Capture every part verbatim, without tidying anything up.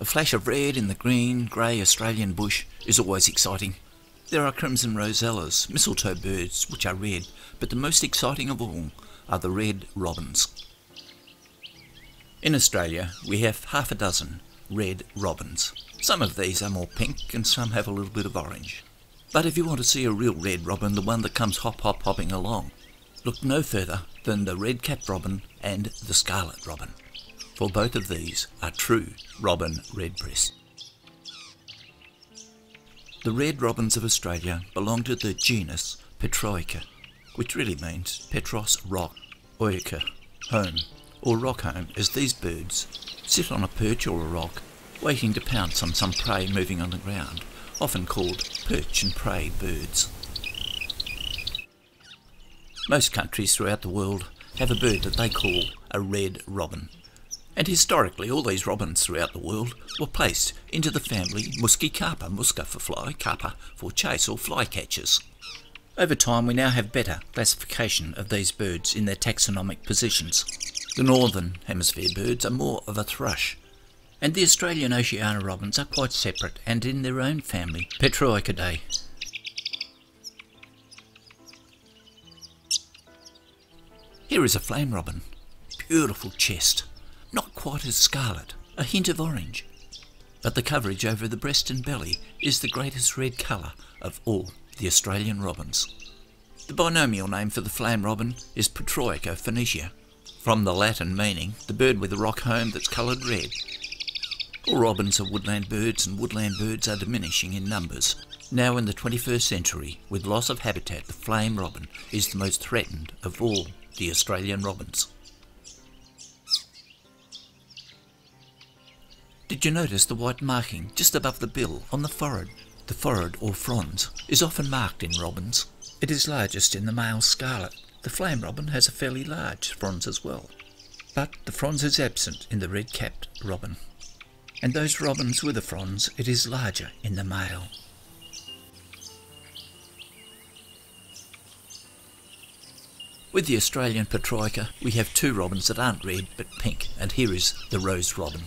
A flash of red in the green, grey Australian bush is always exciting. There are crimson rosellas, mistletoe birds, which are red, but the most exciting of all are the red robins. In Australia, we have half a dozen red robins. Some of these are more pink and some have a little bit of orange. But if you want to see a real red robin, the one that comes hop hop hopping along, look no further than the red-capped robin and the scarlet robin, for both of these are true robin redbreasts. The red robins of Australia belong to the genus Petroica, which really means Petros rock, oica, home, or rock home, as these birds sit on a perch or a rock, waiting to pounce on some prey moving on the ground, often called perch and prey birds. Most countries throughout the world have a bird that they call a red robin, and historically all these robins throughout the world were placed into the family Muscicapidae, musca for fly, capa for chase or fly catchers. Over time we now have better classification of these birds in their taxonomic positions. The northern hemisphere birds are more of a thrush, and the Australian Oceania robins are quite separate and in their own family, Petroicidae. Here is a flame robin, beautiful chest, not quite as scarlet, a hint of orange, but the coverage over the breast and belly is the greatest red colour of all the Australian robins. The binomial name for the flame robin is Petroica phoenicea, from the Latin meaning the bird with a rock home that's coloured red. All robins are woodland birds, and woodland birds are diminishing in numbers. Now in the twenty-first century, with loss of habitat, the flame robin is the most threatened of all the Australian robins. Did you notice the white marking just above the bill on the forehead? The forehead, or frons, is often marked in robins. It is largest in the male scarlet. The flame robin has a fairly large frons as well, but the frons is absent in the red-capped robin, and those robins with the frons, it is larger in the male. With the Australian Petroica, we have two robins that aren't red but pink, and here is the rose robin.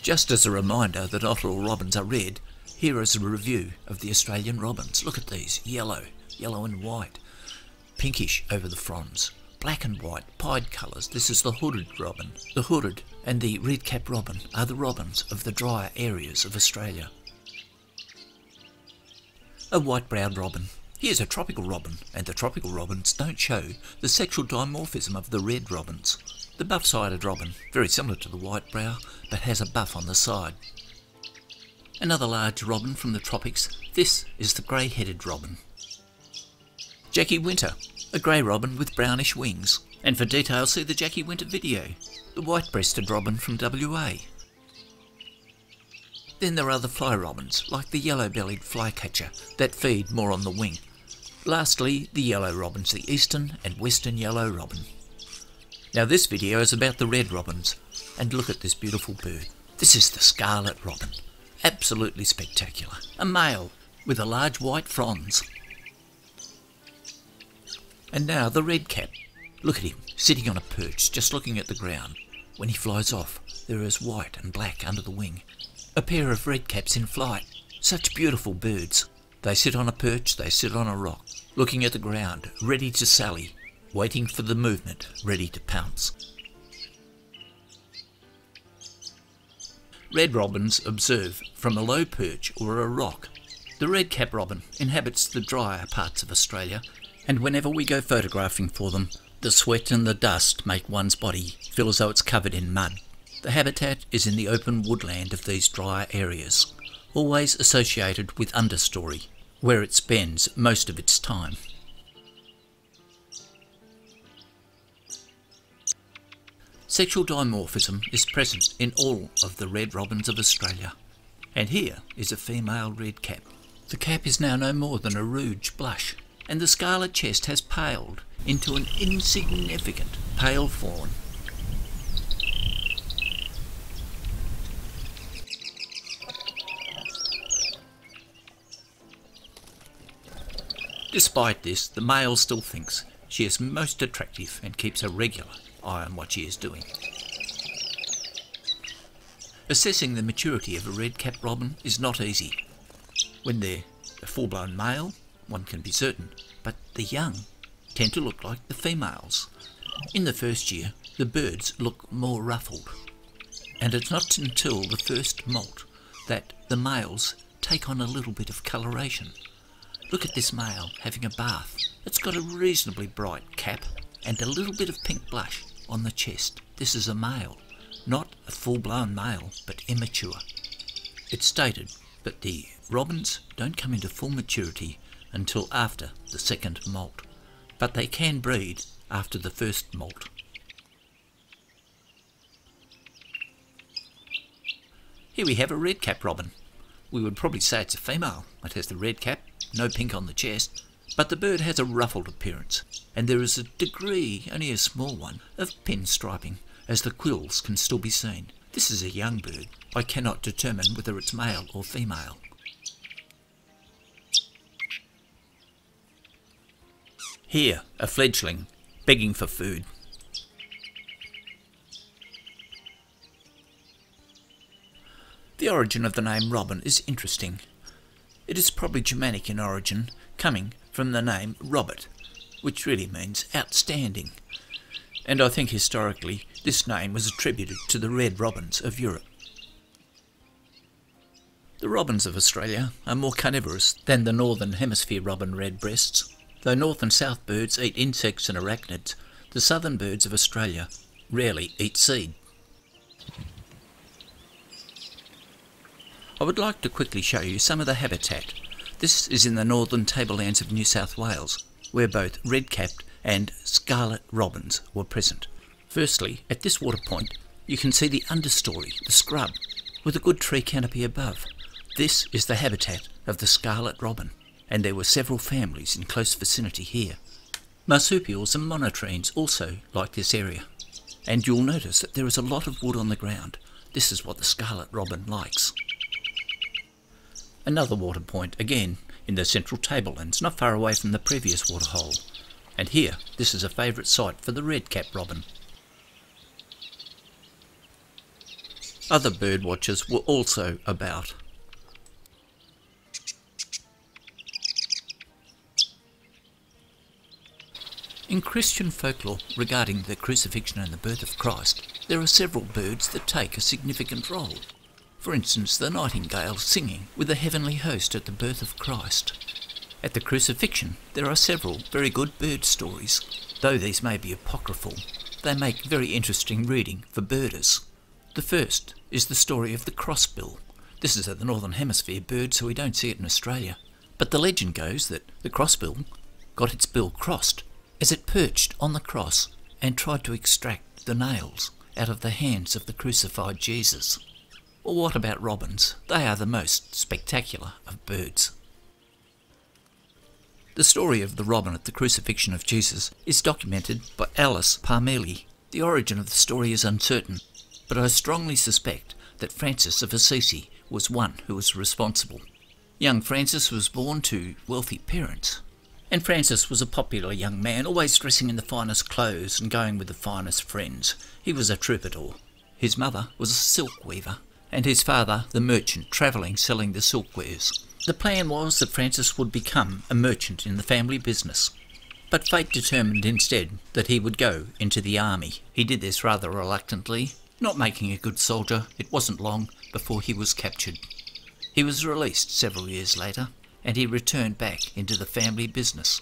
Just as a reminder that not all robins are red, here is a review of the Australian robins. Look at these, yellow, yellow and white, pinkish over the frons, black and white, pied colours. This is the hooded robin. The hooded and the red-capped robin are the robins of the drier areas of Australia. A white-browed robin. Here's a tropical robin, and the tropical robins don't show the sexual dimorphism of the red robins. The buff-sided robin, very similar to the white brow, but has a buff on the side. Another large robin from the tropics, this is the grey-headed robin. Jackie Winter, a grey robin with brownish wings, and for details see the Jackie Winter video. The white-breasted robin from W A. Then there are the fly robins, like the yellow-bellied flycatcher, that feed more on the wing. Lastly, the yellow robins, the eastern and western yellow robin. Now this video is about the red robins, and look at this beautiful bird. This is the scarlet robin, absolutely spectacular. A male with a large white frons. And now the red cap. Look at him, sitting on a perch, just looking at the ground. When he flies off, there is white and black under the wing. A pair of red caps in flight, such beautiful birds. They sit on a perch, they sit on a rock, looking at the ground, ready to sally, waiting for the movement, ready to pounce. Red robins observe from a low perch or a rock. The red-capped robin inhabits the drier parts of Australia, and whenever we go photographing for them, the sweat and the dust make one's body feel as though it's covered in mud. The habitat is in the open woodland of these drier areas, always associated with understory, where it spends most of its time. Sexual dimorphism is present in all of the red robins of Australia, and here is a female red cap. The cap is now no more than a rouge blush, and the scarlet chest has paled into an insignificant pale fawn. Despite this, the male still thinks she is most attractive and keeps a regular eye on what she is doing. Assessing the maturity of a red-capped robin is not easy. When they're a full-blown male, one can be certain, but the young tend to look like the females. In the first year, the birds look more ruffled, and it's not until the first molt that the males take on a little bit of coloration. Look at this male having a bath. It's got a reasonably bright cap and a little bit of pink blush on the chest. This is a male. Not a full-blown male, but immature. It's stated that the robins don't come into full maturity until after the second molt, but they can breed after the first molt. Here we have a red-capped robin. We would probably say it's a female. It has the red cap, no pink on the chest, but the bird has a ruffled appearance, and there is a degree, only a small one, of pinstriping, as the quills can still be seen. This is a young bird. I cannot determine whether it's male or female. Here, a fledgling, begging for food. The origin of the name robin is interesting. It is probably Germanic in origin, coming from the name Robert, which really means outstanding. And I think historically this name was attributed to the red robins of Europe. The robins of Australia are more carnivorous than the northern hemisphere robin redbreasts. Though north and south birds eat insects and arachnids, the southern birds of Australia rarely eat seed. I would like to quickly show you some of the habitat. This is in the northern tablelands of New South Wales, where both red-capped and scarlet robins were present. Firstly, at this water point, you can see the understory, the scrub, with a good tree canopy above. This is the habitat of the scarlet robin, and there were several families in close vicinity here. Marsupials and monotremes also like this area, and you'll notice that there is a lot of wood on the ground. This is what the scarlet robin likes. Another water point, again, in the central tablelands, not far away from the previous waterhole. And here, this is a favourite site for the red-capped robin. Other bird watchers were also about. In Christian folklore regarding the crucifixion and the birth of Christ, there are several birds that take a significant role. For instance, the nightingale singing with the heavenly host at the birth of Christ. At the crucifixion, there are several very good bird stories. Though these may be apocryphal, they make very interesting reading for birders. The first is the story of the crossbill. This is a northern hemisphere bird, so we don't see it in Australia. But the legend goes that the crossbill got its bill crossed as it perched on the cross and tried to extract the nails out of the hands of the crucified Jesus. Well, what about robins? They are the most spectacular of birds. The story of the robin at the crucifixion of Jesus is documented by Alice Parmeli. The origin of the story is uncertain, but I strongly suspect that Francis of Assisi was one who was responsible. Young Francis was born to wealthy parents, and Francis was a popular young man, always dressing in the finest clothes and going with the finest friends. He was a troubadour. His mother was a silk weaver, and his father, the merchant, travelling selling the silk wares. The plan was that Francis would become a merchant in the family business, but fate determined instead that he would go into the army. He did this rather reluctantly, not making a good soldier. It wasn't long before he was captured. He was released several years later, and he returned back into the family business.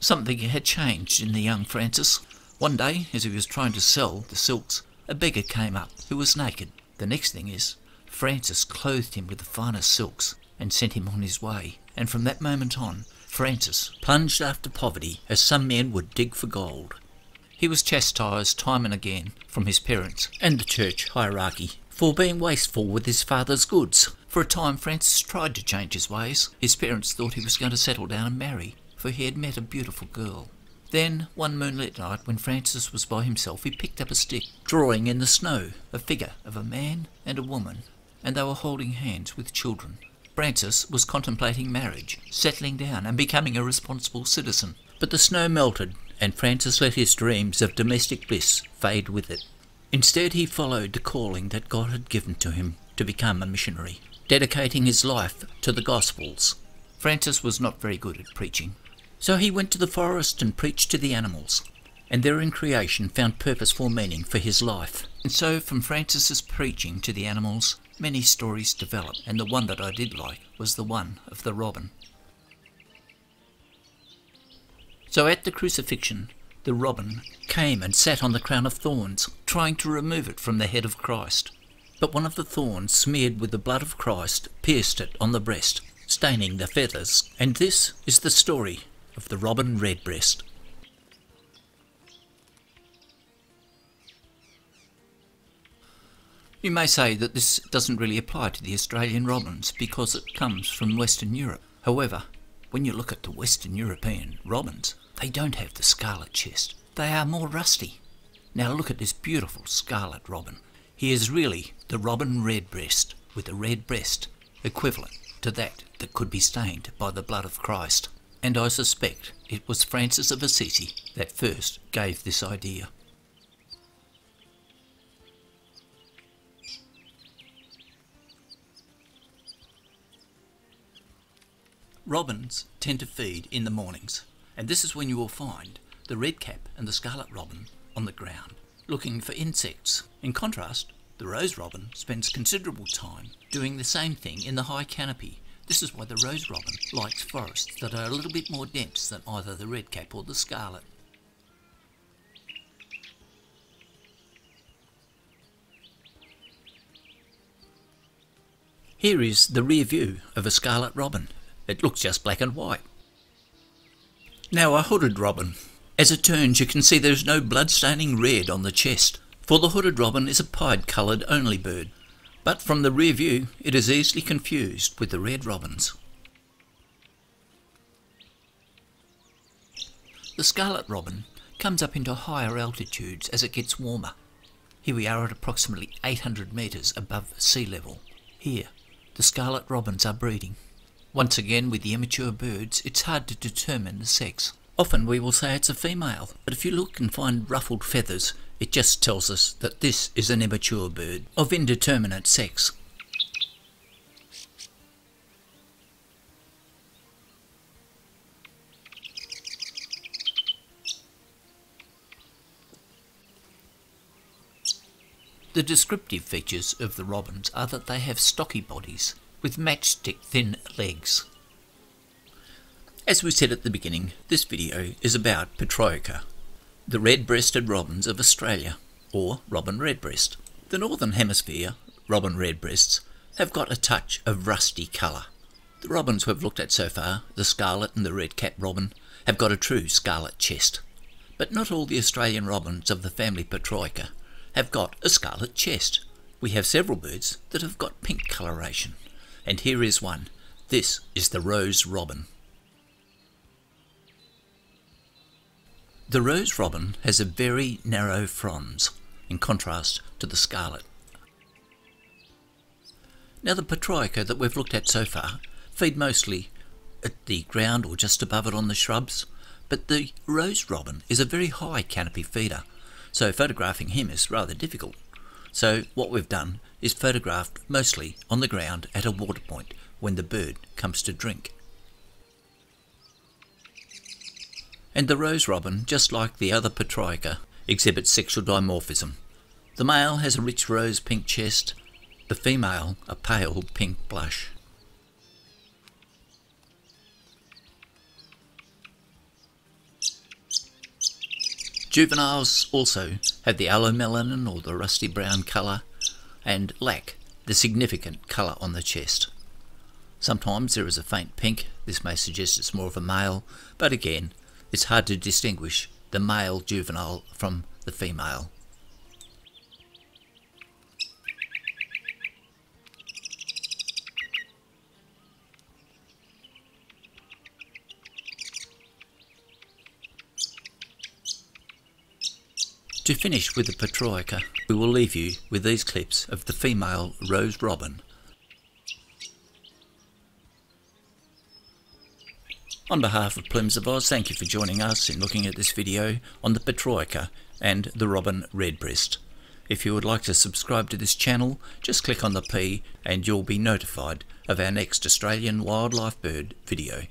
Something had changed in the young Francis. One day, as he was trying to sell the silks, a beggar came up who was naked. The next thing is, Francis clothed him with the finest silks and sent him on his way, and from that moment on, Francis plunged after poverty as some men would dig for gold. He was chastised time and again from his parents and the church hierarchy for being wasteful with his father's goods. For a time, Francis tried to change his ways. His parents thought he was going to settle down and marry, for he had met a beautiful girl. Then, one moonlit night, when Francis was by himself, he picked up a stick, drawing in the snow a figure of a man and a woman, and they were holding hands with children. Francis was contemplating marriage, settling down and becoming a responsible citizen. But the snow melted, and Francis let his dreams of domestic bliss fade with it. Instead, he followed the calling that God had given to him to become a missionary, dedicating his life to the Gospels. Francis was not very good at preaching, so he went to the forest and preached to the animals, and there in creation found purposeful meaning for his life. And so from Francis's preaching to the animals, many stories developed, and the one that I did like was the one of the robin. So at the crucifixion, the robin came and sat on the crown of thorns, trying to remove it from the head of Christ. But one of the thorns, smeared with the blood of Christ, pierced it on the breast, staining the feathers. And this is the story of the robin redbreast. You may say that this doesn't really apply to the Australian robins because it comes from Western Europe. However, when you look at the Western European robins, they don't have the scarlet chest. They are more rusty. Now look at this beautiful scarlet robin. He is really the robin redbreast, with a red breast equivalent to that that could be stained by the blood of Christ. And I suspect it was Francis of Assisi that first gave this idea. Robins tend to feed in the mornings, and this is when you will find the redcap and the scarlet robin on the ground looking for insects. In contrast, the rose robin spends considerable time doing the same thing in the high canopy. This is why the rose robin likes forests that are a little bit more dense than either the redcap or the scarlet. Here is the rear view of a scarlet robin. It looks just black and white. Now a hooded robin. As it turns, you can see there is no blood-staining red on the chest, for the hooded robin is a pied-coloured only bird, but from the rear view it is easily confused with the red robins. The scarlet robin comes up into higher altitudes as it gets warmer. Here we are at approximately eight hundred metres above sea level. Here, the scarlet robins are breeding. Once again, with the immature birds, it's hard to determine the sex. Often we will say it's a female, but if you look and find ruffled feathers, it just tells us that this is an immature bird of indeterminate sex. The descriptive features of the robins are that they have stocky bodies with matchstick-thin legs. As we said at the beginning, this video is about Petroica, the red-breasted robins of Australia, or robin redbreast. The Northern Hemisphere robin redbreasts have got a touch of rusty colour. The robins we've looked at so far, the scarlet and the red-capped robin, have got a true scarlet chest. But not all the Australian robins of the family Petroica have got a scarlet chest. We have several birds that have got pink coloration. And here is one. This is the rose robin. The rose robin has a very narrow frons, in contrast to the scarlet. Now the Petroica that we've looked at so far feed mostly at the ground or just above it on the shrubs, but the rose robin is a very high canopy feeder, so photographing him is rather difficult. So what we've done is photographed mostly on the ground at a water point when the bird comes to drink. And the rose robin, just like the other Petroica, exhibits sexual dimorphism. The male has a rich rose pink chest, the female a pale pink blush. Juveniles also have the allomelanin, or the rusty brown colour, and lack the significant colour on the chest. Sometimes there is a faint pink. This may suggest it's more of a male, but again, it's hard to distinguish the male juvenile from the female. To finish with the Petroica, we will leave you with these clips of the female rose robin. On behalf of Plumes of Oz, thank you for joining us in looking at this video on the Petroica and the robin redbreast. If you would like to subscribe to this channel, just click on the P and you'll be notified of our next Australian wildlife bird video.